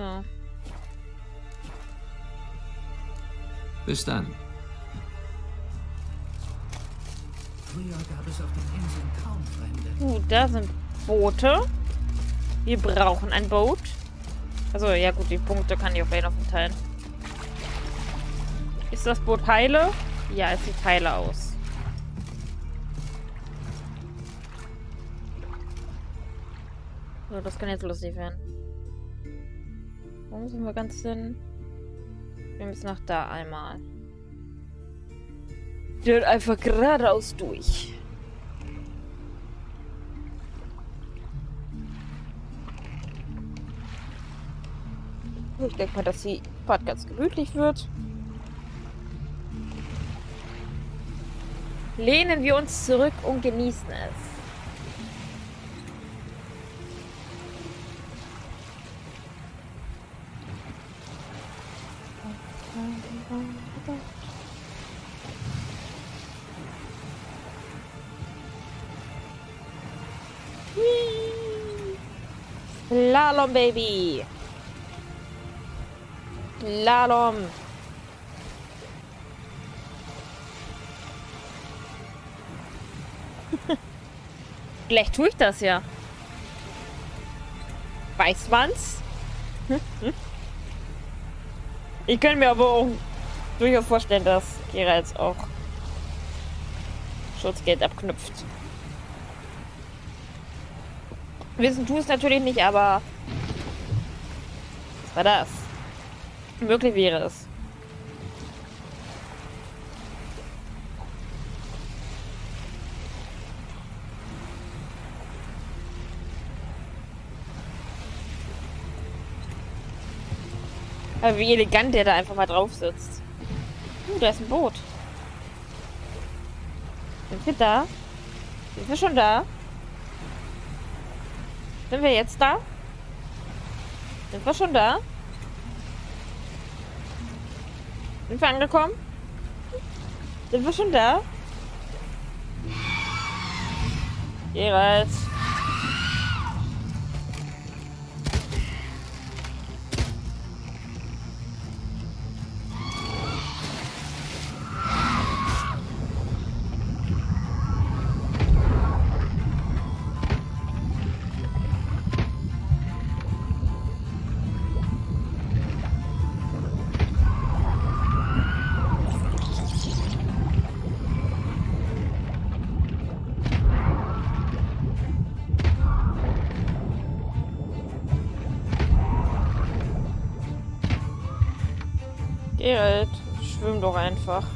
So. Bis dann. Früher gab es auf den Inseln kaum Fremde. Gut, da sind Boote. Wir brauchen ein Boot. Also ja gut, die Punkte kann ich auf jeden Fall verteilen. Ist das Boot heile? Ja, es sieht heile aus. So, das kann jetzt lustig werden. Wo müssen wir ganz hin? Wir müssen nach da einmal. Der wird einfach geradeaus durch. Ich denke mal, dass die Fahrt ganz gemütlich wird. Lehnen wir uns zurück und genießen es. Slalom, Baby! Slalom! Vielleicht tue ich das ja. Weiß man's? Ich kann mir aber auch durchaus vorstellen, dass Geralt jetzt auch Schutzgeld abknüpft. Wissen tue es natürlich nicht, aber was war das? Möglich wäre es. Aber wie elegant der da einfach mal drauf sitzt. Da ist ein Boot. Sind wir da? Sind wir schon da? Sind wir jetzt da? Sind wir schon da? Sind wir angekommen? Sind wir schon da? Geralt. Geralt, schwimm doch einfach.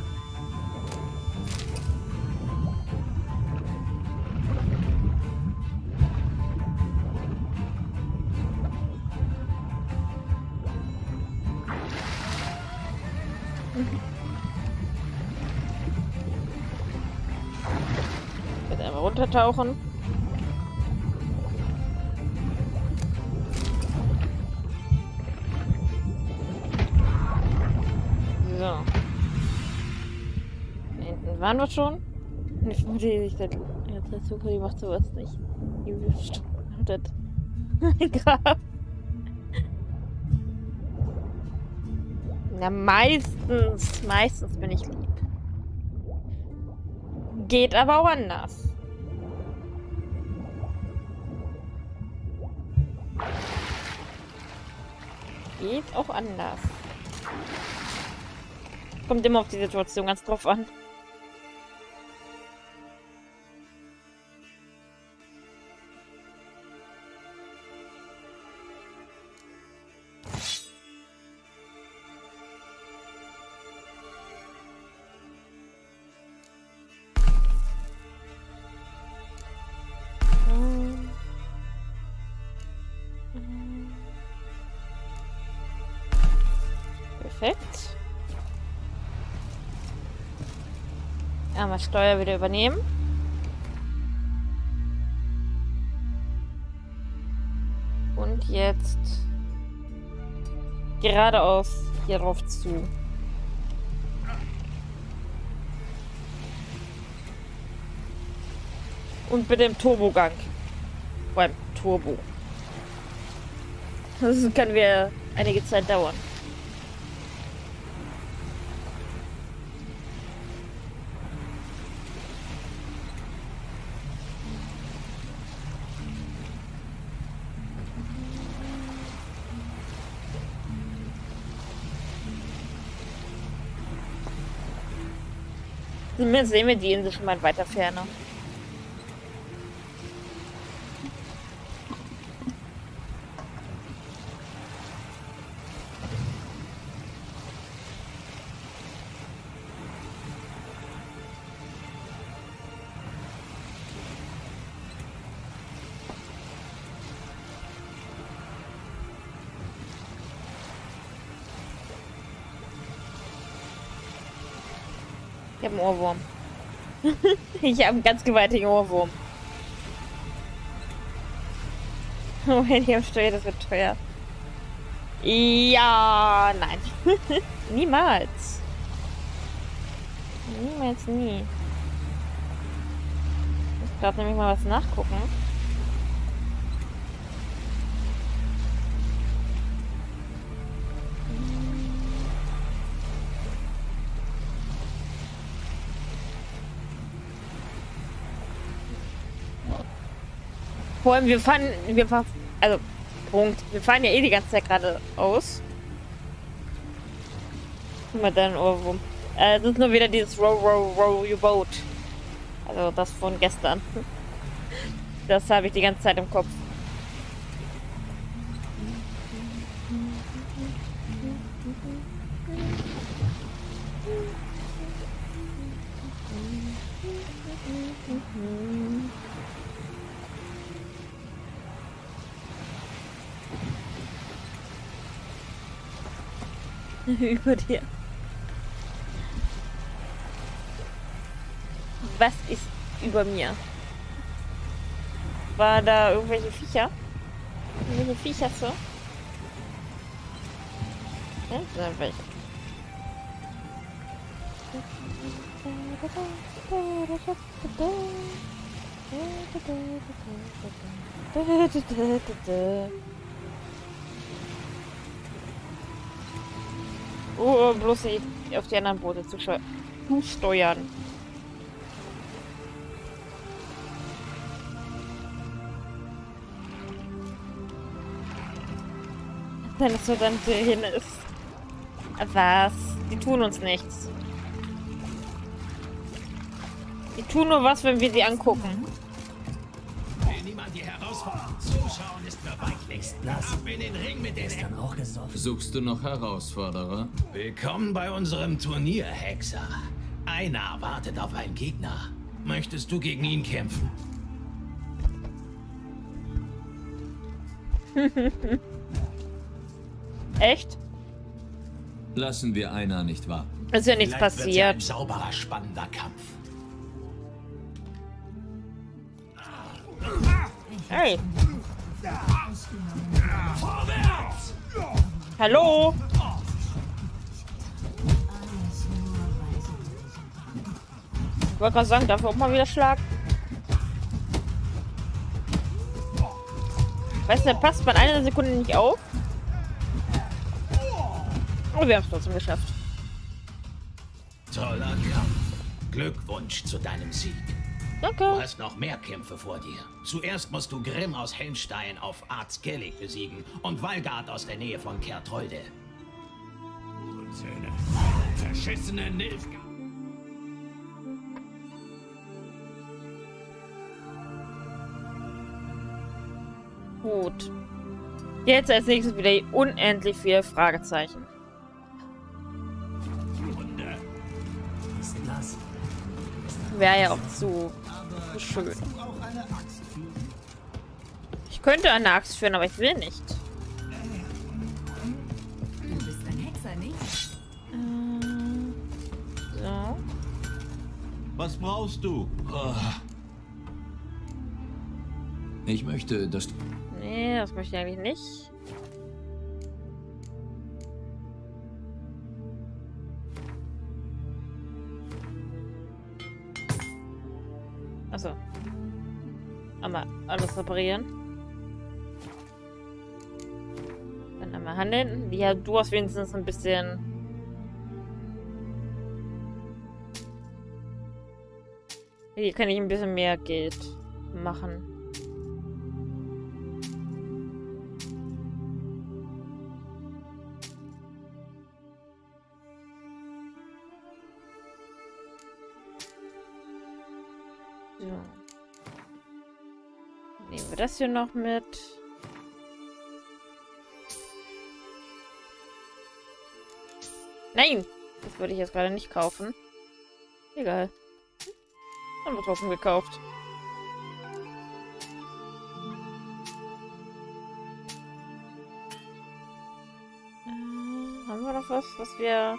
Ich werde einmal runtertauchen. Waren wir schon? Ich wurde sich das. Ich macht sowas nicht. Grab. Na, meistens. Meistens bin ich lieb. Geht aber auch anders. Geht auch anders. Kommt immer auf die Situation ganz drauf an. Perfekt. Einmal Steuer wieder übernehmen. Und jetzt geradeaus hier drauf zu. Und bitte im Turbogang. Beim Turbo. Das können wir einige Zeit dauern. Zumindest sehen wir die Insel schon mal in weiter Ferne. Ich habe einen Ohrwurm. Ich habe einen ganz gewaltigen Ohrwurm. Oh, wenn ich am Steuer, das wird teuer. Ja, nein. Niemals. Niemals, nie. Ich muss gerade nämlich mal was nachgucken. Vor allem, wir fahren ja eh die ganze Zeit geradeaus. Guck mal, dann Ohrwurm. Das ist nur wieder dieses Row, Row, Row Your Boat. Also das von gestern. Das habe ich die ganze Zeit im Kopf. Über dir. Was ist über mir? War da irgendwelche Viecher? Irgendwelche Viecher so? Ja, sind welche. Oh, bloß auf die anderen Boote zu steuern. Wenn es so dann hin ist. Was? Die tun uns nichts. Die tun nur was, wenn wir sie angucken. Zuschauen ist mir weichlichst blass. Ab in den Ring mit den Ecken. Suchst du noch Herausforderer? Willkommen bei unserem Turnier, Hexer. Einer wartet auf einen Gegner. Möchtest du gegen ihn kämpfen? Echt? Lassen wir einer nicht warten. Ist ja nichts passiert. Vielleicht wird's ja ein sauberer, spannender Kampf. Hey! Hallo! Ich wollte gerade sagen, darf ich auch mal wieder schlagen? Weißt du, der passt man eine Sekunde nicht auf. Aber wir haben es trotzdem geschafft. Toller Kampf. Glückwunsch zu deinem Sieg. Danke. Du hast noch mehr Kämpfe vor dir. Zuerst musst du Grimm aus Hellstein auf Arz Gellig besiegen und Walgard aus der Nähe von Kertrolde. Söhne, verschissene Nilfgaard. Gut. Jetzt als nächstes wieder unendlich viele Fragezeichen. Wunder. Ist das? Wäre ja auch zu schön. Ich könnte eine Axt führen, aber ich will nicht. Du bist ein Hexer, nicht? So. Was brauchst du? Oh. Ich möchte, dass du... Nee, das möchte ich eigentlich nicht. Achso. Einmal alles reparieren. Dann einmal verhandeln. Ja, du hast wenigstens ein bisschen... Hier kann ich ein bisschen mehr Geld machen. Nehmen wir das hier noch mit. Nein! Das würde ich jetzt gerade nicht kaufen. Egal. Dann wird trotzdem gekauft. Haben wir noch was, was wir...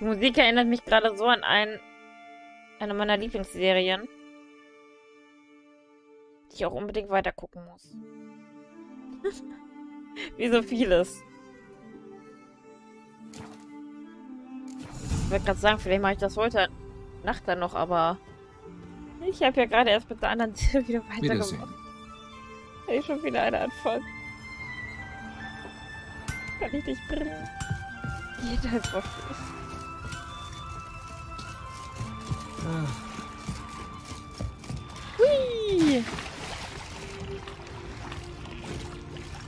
Die Musik erinnert mich gerade so an eine meiner Lieblingsserien, die ich auch unbedingt weitergucken muss. Wie so vieles. Ich wollte gerade sagen, vielleicht mache ich das heute Nacht dann noch, aber ich habe ja gerade erst mit der anderen Serie wieder weitergemacht. Hey, schon wieder eine Antwort. Kann ich dich bringen? Jeder ist was. Hui!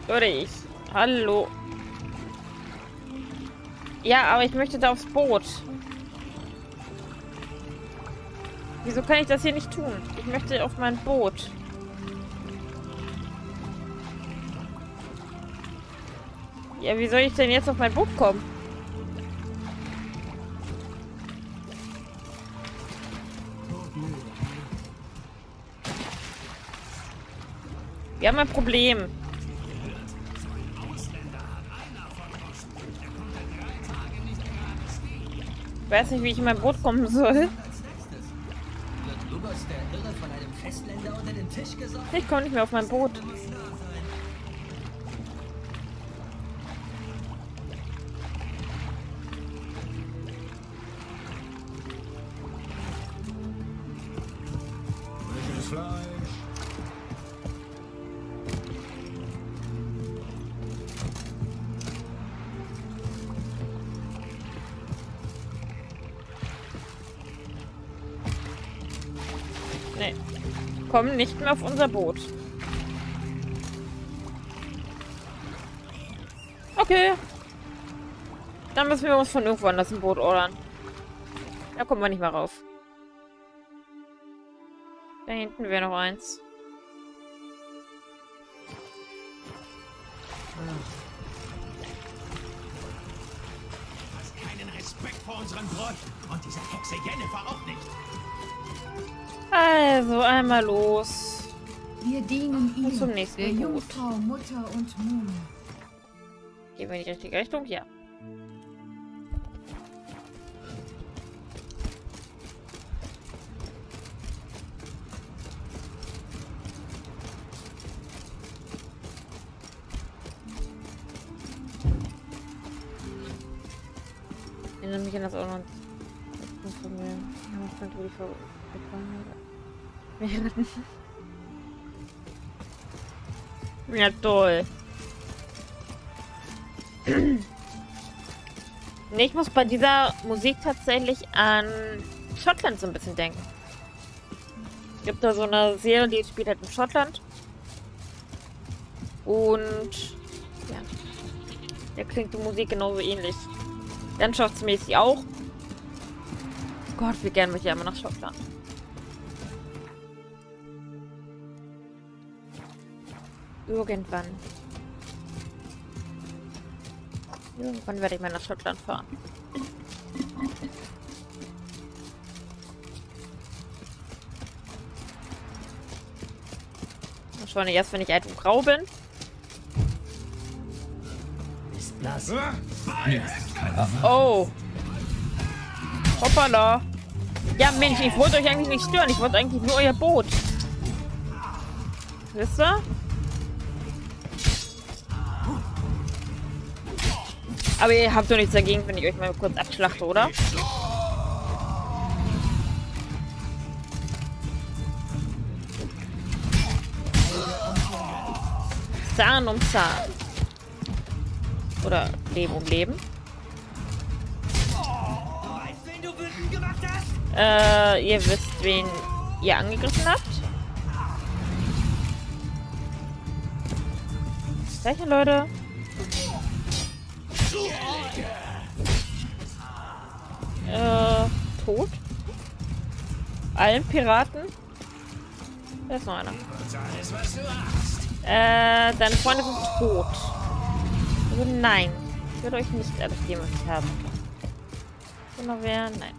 Würde ich. Hallo. Ja, aber ich möchte da aufs Boot. Wieso kann ich das hier nicht tun? Ich möchte auf mein Boot. Ja, wie soll ich denn jetzt auf mein Boot kommen? Wir haben ein Problem. Ich weiß nicht, wie ich in mein Boot kommen soll. Ich komme nicht mehr auf mein Boot. Wir kommen nicht mehr auf unser Boot. Okay. Dann müssen wir uns von irgendwo anders ein Boot ordern. Da kommen wir nicht mehr rauf. Da hinten wäre noch eins. Du hast keinen Respekt vor unseren Bräuchen und diese Hexe Yennefer auch nicht. Also, einmal los. Wir dienen ihm, zum nächsten der Jungfrau, Mutter und Muhme. Gehen wir in die richtige Richtung? Ja. Ich erinnere mich an das auch noch. Das ist von mir. Ja, ich fand die Folge. Ja, toll. Nee, ich muss bei dieser Musik tatsächlich an Schottland so ein bisschen denken. Es gibt da so eine Serie, die spielt halt in Schottland. Und ja, da klingt die Musik genauso ähnlich. Landschaftsmäßig auch. Oh Gott, wie gern möchte ich immer nach Schottland. Irgendwann. Irgendwann werde ich mal nach Schottland fahren. Wahrscheinlich erst, wenn ich alt und grau bin. Ist blass. Oh. Hoppala. Ja, Mensch, ich wollte euch eigentlich nicht stören. Ich wollte eigentlich nur euer Boot. Wisst ihr? Aber ihr habt doch nichts dagegen, wenn ich euch mal kurz abschlachte, oder? Zahn um Zahn. Oder Leben um Leben. Ihr wisst, wen ihr angegriffen habt. Gleiche Leute. Tot. Allen Piraten. Da ist noch einer. Deine Freunde sind tot. Also nein. Ich würde euch nicht alles geben, was ich habe. Ist noch wer? Nein.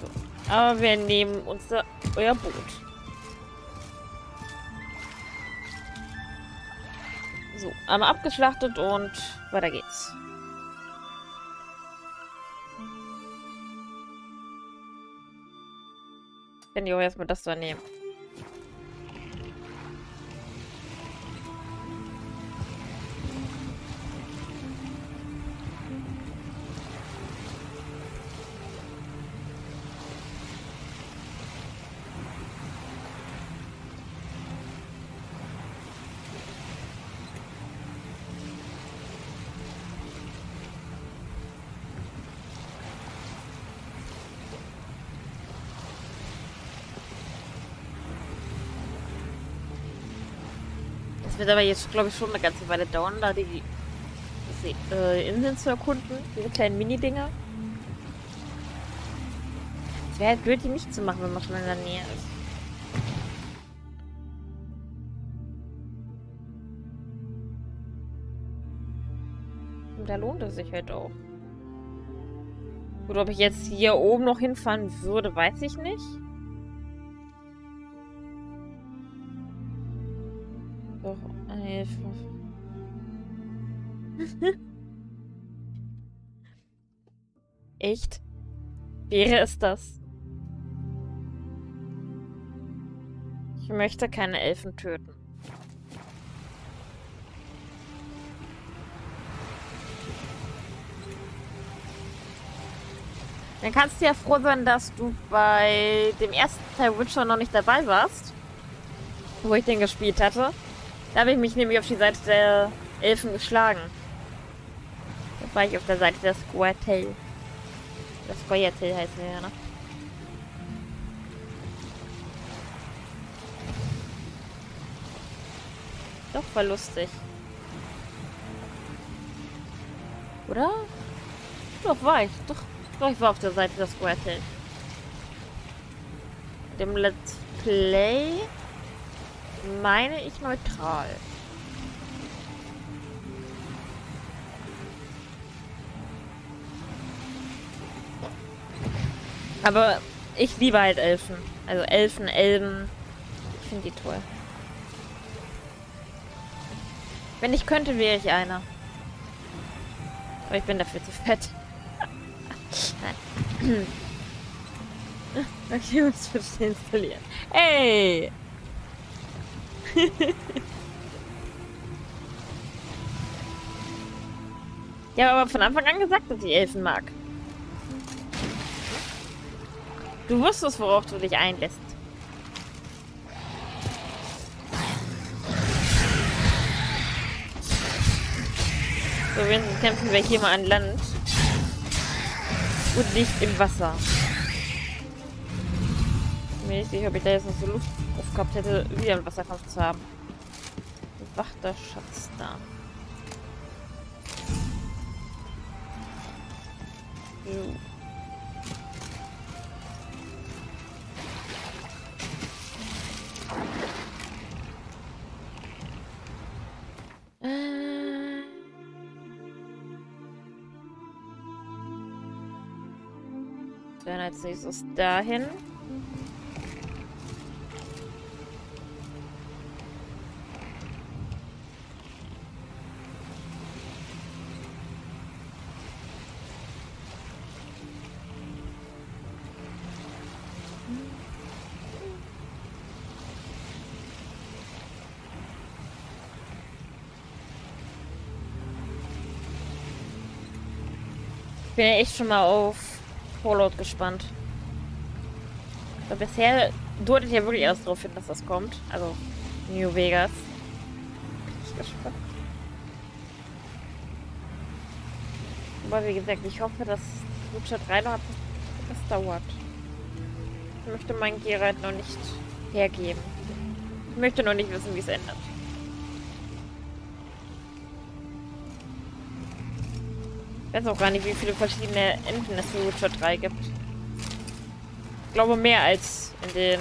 So. Aber wir nehmen unser euer Boot. So, einmal abgeschlachtet und weiter geht's. Wenn ich auch erstmal das da nehmen. Wird aber jetzt, glaube ich, schon eine ganze Weile dauern, da die Inseln zu erkunden, diese kleinen Mini-Dinger. Es wäre halt blöd, die nicht zu machen, wenn man schon in der Nähe ist. Und da lohnt es sich halt auch. Gut, ob ich jetzt hier oben noch hinfahren würde, weiß ich nicht. Echt? Wäre es das? Ich möchte keine Elfen töten. Dann kannst du ja froh sein, dass du bei dem ersten Teil Witcher noch nicht dabei warst, wo ich den gespielt hatte. Da habe ich mich nämlich auf die Seite der Elfen geschlagen. Da war ich auf der Seite der Squirtle. Das Squirtle heißt er ja, ne? Doch, war lustig. Oder? Doch, war ich. Doch, ich war auf der Seite der Squirtle. Dem Let's Play meine ich neutral. Aber ich liebe halt Elfen. Also Elfen, Elben. Ich finde die toll. Wenn ich könnte, wäre ich einer. Aber ich bin dafür zu fett. Nein. Okay, muss ich installieren. Ey! Ich habe aber von Anfang an gesagt, dass ich Elfen mag. Du wusstest, worauf du dich einlässt. So, wenigstens kämpfen wir hier mal an Land. Und nicht im Wasser. Ich bin nicht sicher, ob ich da jetzt noch so Luft aufgehabt hätte, wieder einen Wasserkampf zu haben. Bewachter Schatz da. So. Dann als nächstes dahin. Ich bin ja echt schon mal auf Fallout gespannt. Aber bisher durftet ja wirklich erst drauf hin, dass das kommt. Also, New Vegas. Bin ich gespannt. Aber wie gesagt, ich hoffe, dass Witcher 3 noch etwas dauert. Ich möchte meinen Geralt noch nicht hergeben. Ich möchte noch nicht wissen, wie es endet. Ich weiß auch gar nicht, wie viele verschiedene Enden es in Witcher 3 gibt. Ich glaube, mehr als in den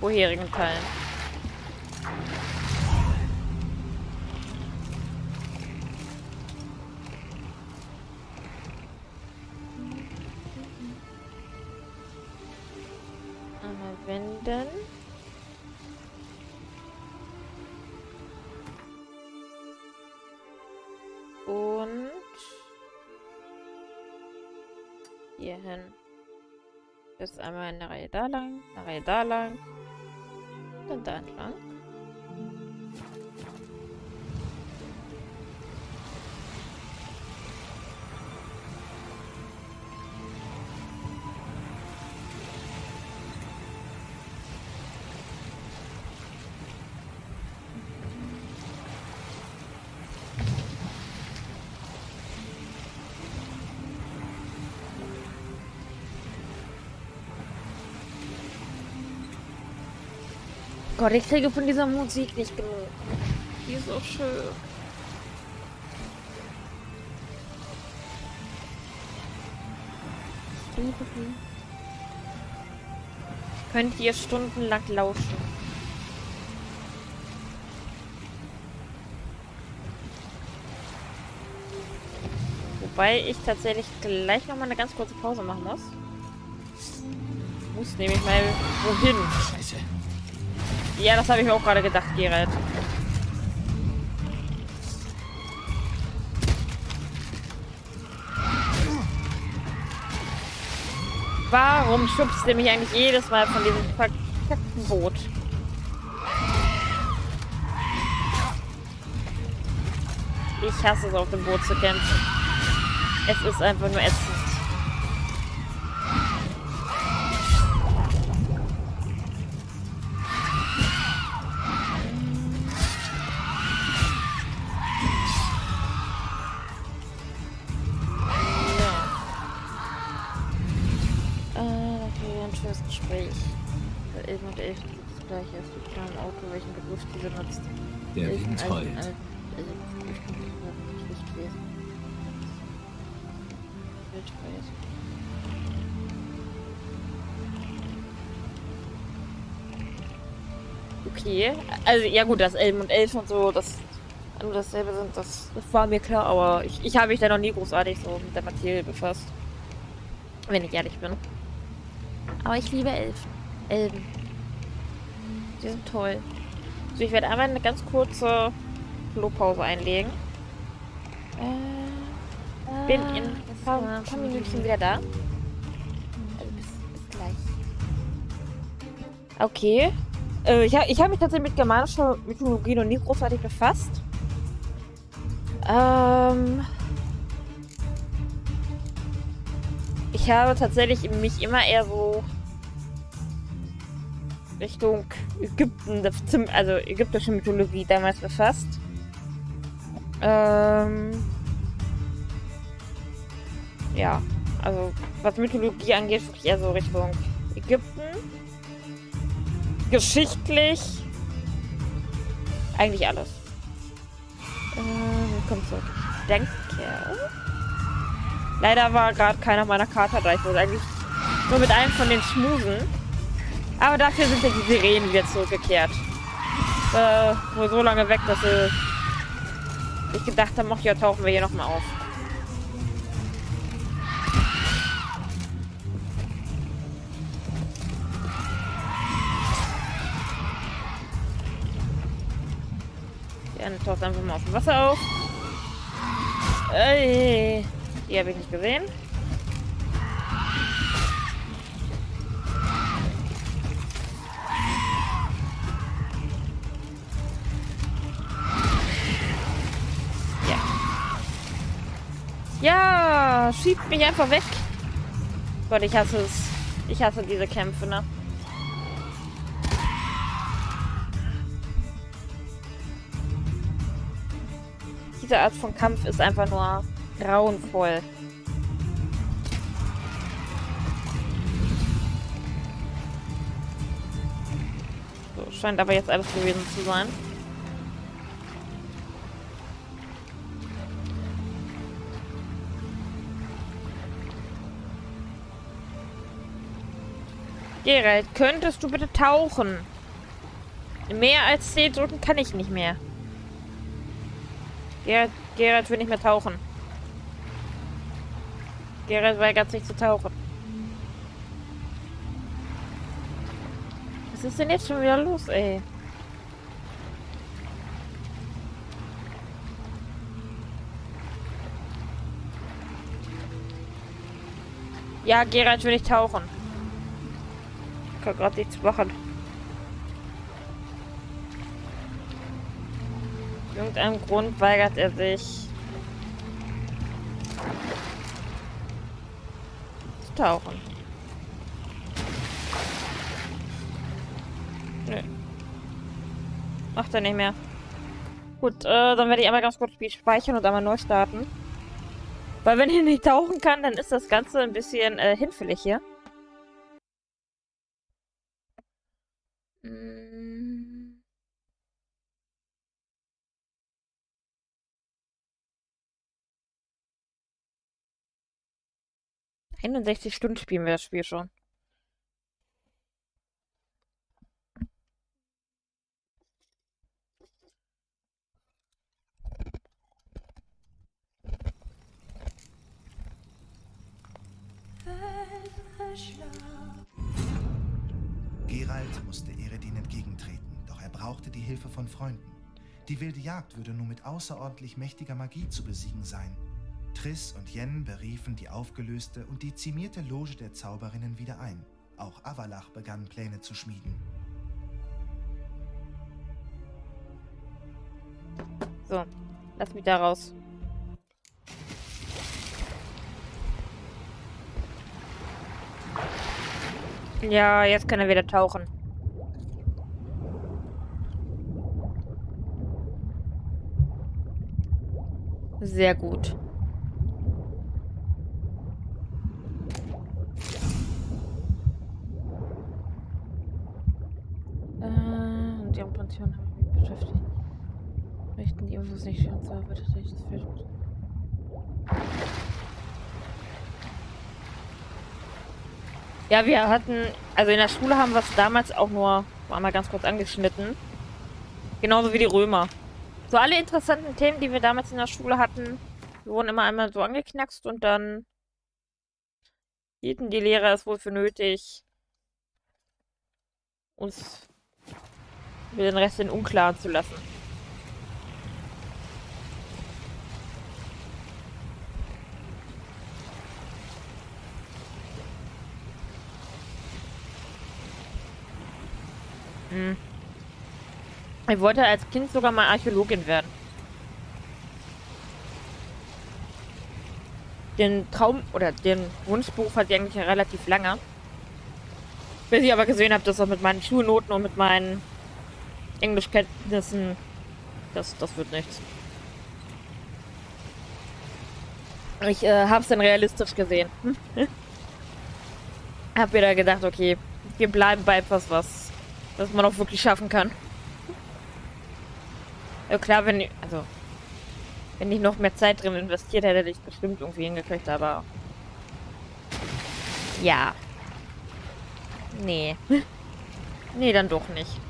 vorherigen Teilen. Und hier hin. Jetzt einmal eine Reihe da lang und da entlang. Gott, ich kriege von dieser Musik nicht genug. Die ist auch schön. Ich liebe sie. Ich könnte ihr stundenlang lauschen. Wobei ich tatsächlich gleich nochmal eine ganz kurze Pause machen muss. Ich muss nämlich mal wohin. Scheiße. Ja, das habe ich mir auch gerade gedacht, Geralt. Warum schubst du mich eigentlich jedes Mal von diesem verkackten Boot? Ich hasse es, auf dem Boot zu kämpfen. Es ist einfach nur ätzend. Der Wind heult. Okay, also ja gut, dass Elben und Elfen und so, dass nur dasselbe sind, das war mir klar, aber ich habe mich da noch nie großartig so mit der Materie befasst. Wenn ich ehrlich bin. Aber ich liebe Elfen. Elben. Die sind toll. So, ich werde einmal eine ganz kurze Klopause einlegen. Bin in ein paar Minütchen wieder da. Also bis gleich. Okay. Ich hab mich tatsächlich mit germanischer Mythologie noch nie großartig befasst. Ich habe tatsächlich mich immer eher so Richtung Ägypten, also ägyptische Mythologie damals befasst. Ja, also was Mythologie angeht, eher so Richtung Ägypten. Geschichtlich. Eigentlich alles. Willkommen zurück. Danke. Leider war gerade keiner meiner Kater da. Ich wollte eigentlich nur mit einem von den Schmusen. Aber dafür sind ja die Sirenen wieder zurückgekehrt. Wohl so lange weg, dass sie ich gedacht habe, ja, tauchen wir hier nochmal auf. Die eine taucht einfach mal auf dem Wasser auf. Ey, die habe ich nicht gesehen. Ja, schiebt mich einfach weg. Gott, ich hasse es. Ich hasse diese Kämpfe, ne? diese Art von Kampf ist einfach nur grauenvoll. So, scheint aber jetzt alles gewesen zu sein. Geralt, könntest du bitte tauchen? Mehr als C drücken kann ich nicht mehr. Geralt will nicht mehr tauchen. Geralt weigert sich zu tauchen. Was ist denn jetzt schon wieder los, ey? Ja, Geralt will nicht tauchen. Ich kann gerade nichts machen. Aus irgendeinem Grund weigert er sich zu tauchen. Nö. Macht er nicht mehr. Gut, dann werde ich einmal ganz kurz das Spiel speichern und einmal neu starten. Weil wenn ich nicht tauchen kann, dann ist das Ganze ein bisschen hinfällig hier. In 61 Stunden spielen wir das Spiel schon. Geralt musste Eredin entgegentreten, doch er brauchte die Hilfe von Freunden. Die wilde Jagd würde nur mit außerordentlich mächtiger Magie zu besiegen sein. Triss und Yen beriefen die aufgelöste und dezimierte Loge der Zauberinnen wieder ein. Auch Avalach begann, Pläne zu schmieden. So, lass mich da raus. Ja, jetzt kann er wieder tauchen. Sehr gut. Ja, wir hatten, also in der Schule haben wir es damals auch nur einmal ganz kurz angeschnitten. Genauso wie die Römer. So alle interessanten Themen, die wir damals in der Schule hatten, wurden immer einmal so angeknackst und dann hielten die Lehrer es wohl für nötig, uns mit den Rest in Unklaren zu lassen. Ich wollte als Kind sogar mal Archäologin werden. Den Traum oder den Wunschberuf hatte ich eigentlich relativ lange. Bis ich aber gesehen habe, dass das mit meinen Schulnoten und mit meinen Englischkenntnissen, das wird nichts. Ich habe es dann realistisch gesehen. Hab mir da gedacht, okay, wir bleiben bei etwas, was man auch wirklich schaffen kann. Ja, klar, wenn ich noch mehr Zeit drin investiert hätte, hätte ich bestimmt irgendwie hingekriegt, aber ja. Nee. Nee, dann doch nicht.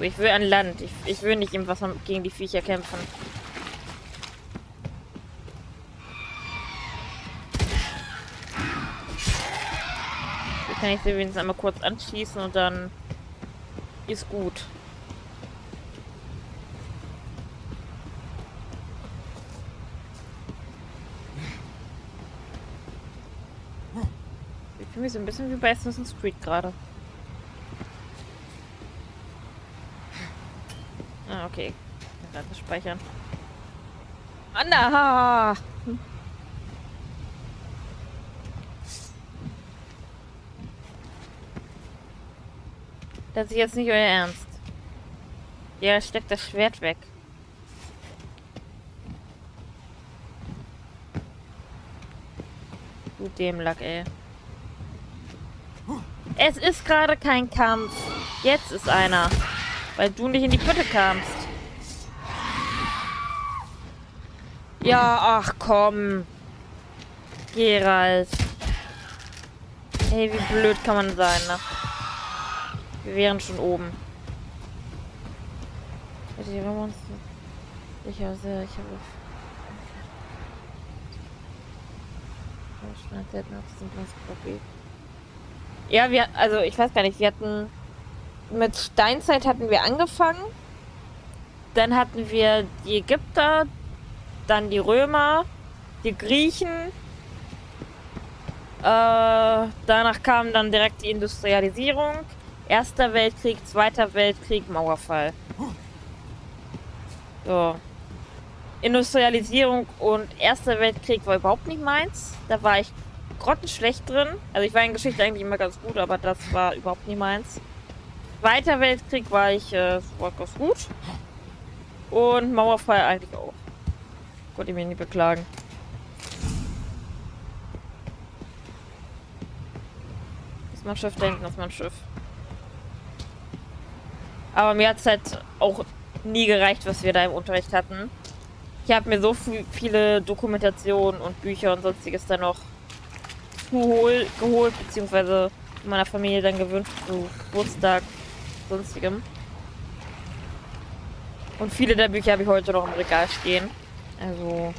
Ich will an Land. Ich will nicht im Wasser gegen die Viecher kämpfen. Kann ich sie wenigstens einmal kurz anschießen und dann ist gut. Ich fühle mich so ein bisschen wie bei Assassin's Creed gerade. Ah, okay. Gerade speichern. Anna! Das ist jetzt nicht euer Ernst. Ja, steckt das Schwert weg. Du Dämlack, ey. Es ist gerade kein Kampf. Jetzt ist einer. Weil du nicht in die Pötte kamst. Ja, ach komm. Geralt. Ey, wie blöd kann man sein, ne? Wir wären schon oben. Ich habe sehr... Ja, wir... Also, ich weiß gar nicht. Wir hatten... Mit Steinzeit hatten wir angefangen. Dann hatten wir die Ägypter. Dann die Römer. Die Griechen. Danach kam dann direkt die Industrialisierung. Erster Weltkrieg, Zweiter Weltkrieg, Mauerfall. So. Industrialisierung und Erster Weltkrieg war überhaupt nicht meins. Da war ich grottenschlecht drin. Also ich war in Geschichte eigentlich immer ganz gut, aber das war überhaupt nicht meins. Zweiter Weltkrieg war ich ganz gut. Und Mauerfall eigentlich auch. Konnte ich mich nicht beklagen. Das ist mein Schiff da hinten, das ist mein Schiff. Aber mir hat es halt auch nie gereicht, was wir da im Unterricht hatten. Ich habe mir so viele Dokumentationen und Bücher und sonstiges dann noch geholt, beziehungsweise meiner Familie dann gewünscht, so Geburtstag, sonstigem. Und viele der Bücher habe ich heute noch im Regal stehen. Also,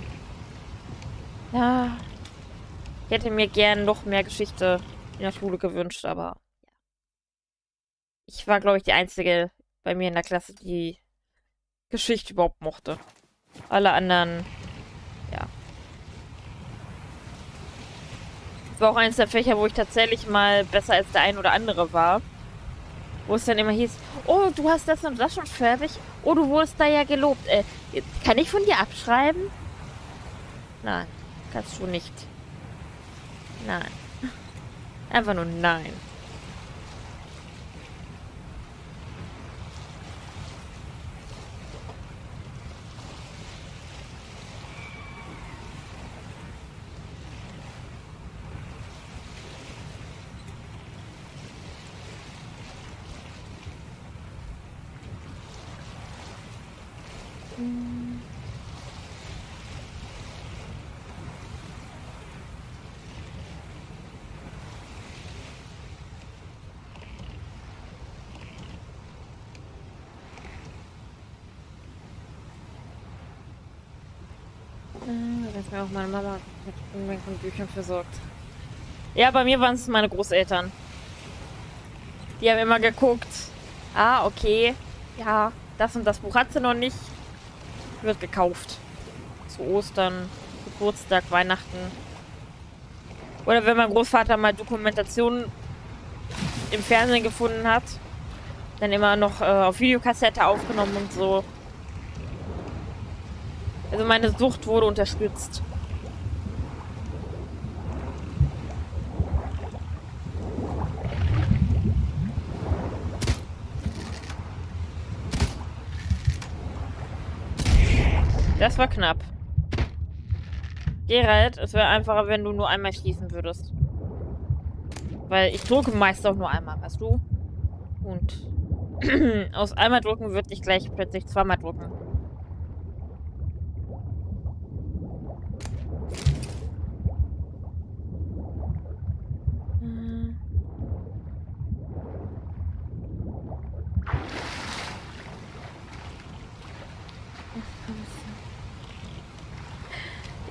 ja, ich hätte mir gern noch mehr Geschichte in der Schule gewünscht, aber ja. Ich war, glaube ich, die Einzige bei mir in der Klasse, die Geschichte überhaupt mochte. Alle anderen, ja. Das war auch eines der Fächer, wo ich tatsächlich mal besser als der ein oder andere war. Wo es dann immer hieß, oh, du hast das und das schon fertig. Oh, du wurdest da ja gelobt. Kann ich von dir abschreiben? Nein, kannst du nicht. Nein. Einfach nur nein. Das mir auch meine Mama mit Unmengen von Büchern versorgt. Ja, bei mir waren es meine Großeltern. Die haben immer geguckt. Ah, okay. Ja, das und das Buch hat sie noch nicht. Wird gekauft. Zu Ostern, Geburtstag, Weihnachten. Oder wenn mein Großvater mal Dokumentationen im Fernsehen gefunden hat, dann immer noch auf Videokassette aufgenommen und so. Also meine Sucht wurde unterstützt. Das war knapp. Geralt, es wäre einfacher, wenn du nur einmal schießen würdest. Weil ich drücke meist auch nur einmal, weißt du? Und aus einmal drücken wird nicht gleich plötzlich zweimal drücken.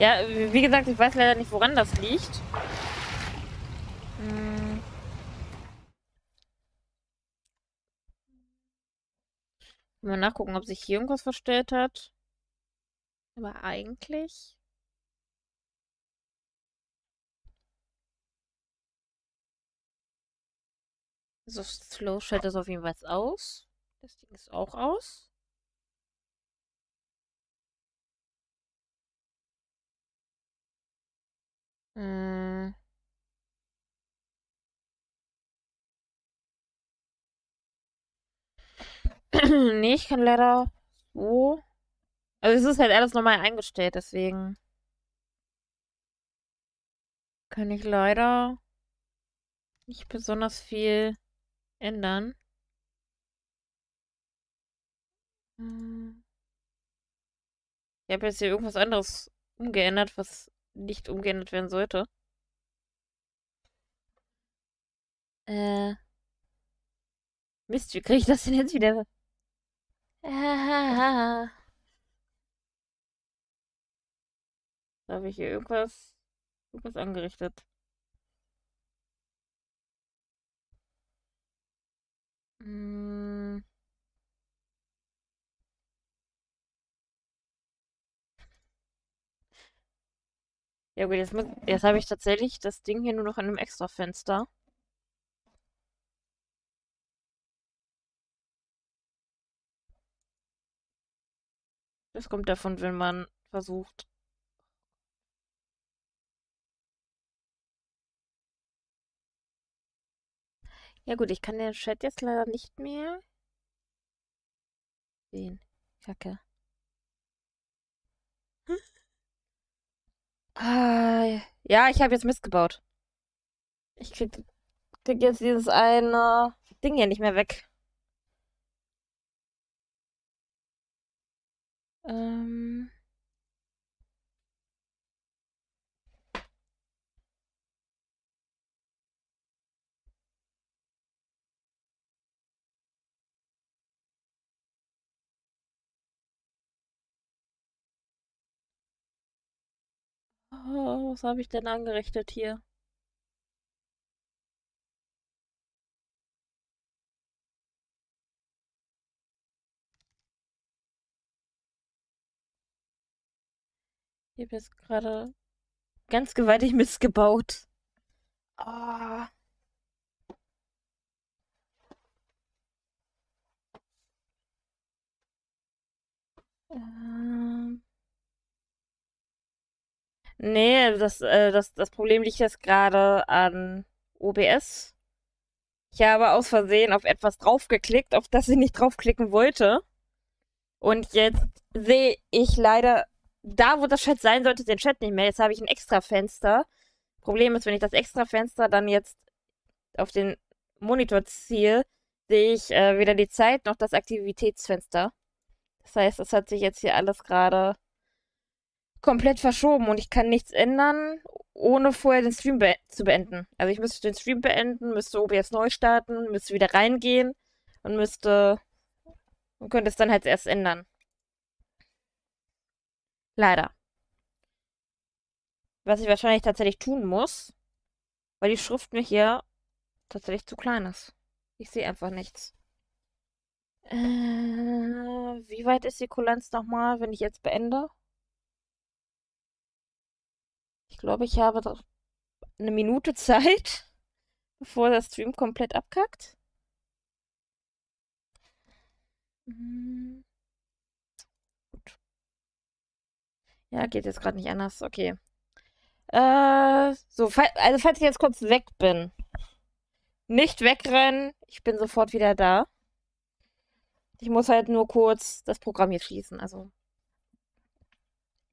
Ja, wie gesagt, ich weiß leider nicht, woran das liegt. Mal nachgucken, ob sich hier irgendwas verstellt hat. Aber eigentlich... So, Slow schaltet das auf jeden Fall aus. Das Ding ist auch aus. Nee, ich kann leider so. Also es ist halt alles normal eingestellt, deswegen. kann ich leider nicht besonders viel ändern. Ich habe jetzt hier irgendwas anderes umgeändert, was nicht umgeändert werden sollte. Mist, wie kriege ich das denn jetzt wieder? Da habe ich hier irgendwas angerichtet. Ja gut, jetzt habe ich tatsächlich das Ding hier nur noch in einem extra Fenster. Das kommt davon, wenn man versucht. Ja gut, ich kann den Chat jetzt leider nicht mehr sehen. Kacke. Ja, ich habe jetzt Mist gebaut. Ich krieg jetzt dieses eine Ding hier nicht mehr weg. Oh, was habe ich denn angerichtet hier? Ich habe jetzt gerade ganz gewaltig missgebaut. Oh. Nee, das Problem liegt jetzt gerade an OBS. Ich habe aus Versehen auf etwas draufgeklickt, auf das ich nicht draufklicken wollte. Und jetzt sehe ich leider da, wo das Chat sein sollte, den Chat nicht mehr. Jetzt habe ich ein extra Fenster. Problem ist, wenn ich das extra Fenster dann jetzt auf den Monitor ziehe, sehe ich weder die Zeit noch das Aktivitätsfenster. Das heißt, es hat sich jetzt hier alles gerade komplett verschoben und ich kann nichts ändern, ohne vorher den Stream zu beenden. Also ich müsste den Stream beenden, müsste OBS neu starten, müsste wieder reingehen und könnte es dann halt erst ändern. Leider. Was ich wahrscheinlich tatsächlich tun muss, weil die Schrift mir hier tatsächlich zu klein ist. Ich sehe einfach nichts. Wie weit ist die Kulanz nochmal, wenn ich jetzt beende? Ich glaube, ich habe eine Minute Zeit, bevor der Stream komplett abkackt. Gut. Ja, geht jetzt gerade nicht anders. Okay. So, also falls ich jetzt kurz weg bin. Nicht wegrennen, ich bin sofort wieder da. Ich muss halt nur kurz das Programm hier schließen. Also,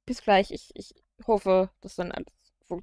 bis gleich. Ich hoffe, dass dann alles funktioniert.